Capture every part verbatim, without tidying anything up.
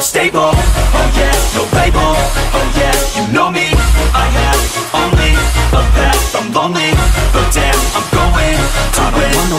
Stable, oh yeah, no label, oh yeah, you know me, I have only a path. I'm lonely, but damn, I'm going to win. I don't want no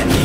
And the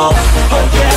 Oh yeah.